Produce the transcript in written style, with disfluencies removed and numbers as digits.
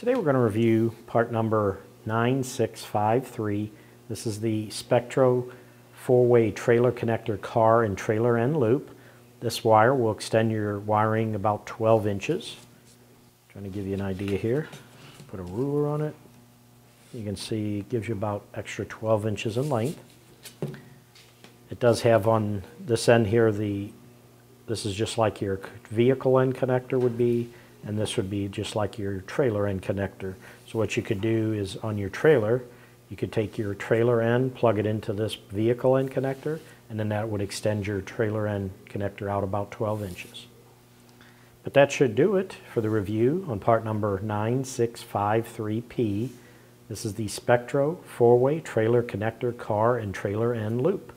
Today we're going to review part number 9653. This is the Spectro 4-way trailer connector car and trailer end loop. This wire will extend your wiring about 12 inches. I'm trying to give you an idea here. Put a ruler on it. You can see it gives you about extra 12 inches in length. It does have on this end here this is just like your vehicle end connector would be, and this would be just like your trailer end connector. So what you could do is on your trailer, you could take your trailer end, plug it into this vehicle end connector, and then that would extend your trailer end connector out about 12 inches. But that should do it for the review on part number 9653P. This is the Spectro 4-way trailer connector car and trailer end loop.